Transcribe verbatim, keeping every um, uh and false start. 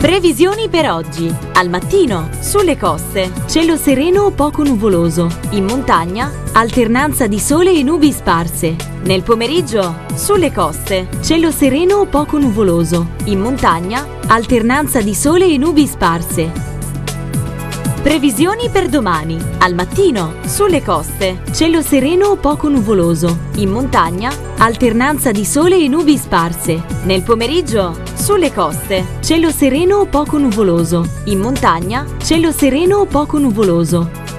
Previsioni per oggi. Al mattino, sulle coste, cielo sereno o poco nuvoloso. In montagna, alternanza di sole e nubi sparse. Nel pomeriggio, sulle coste, cielo sereno o poco nuvoloso. In montagna, alternanza di sole e nubi sparse. Previsioni per domani. Al mattino, sulle coste, cielo sereno o poco nuvoloso. In montagna, alternanza di sole e nubi sparse. Nel pomeriggio, sulle coste, cielo sereno o poco nuvoloso. In montagna, cielo sereno o poco nuvoloso.